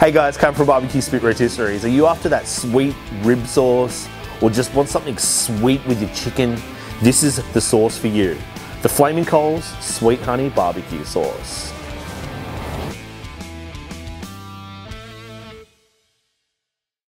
Hey guys, Ken from BBQ Spit Rotisseries. Are you after that sweet rib sauce or just want something sweet with your chicken? This is the sauce for you. The Flaming Coals Sweet Honey Barbecue Sauce.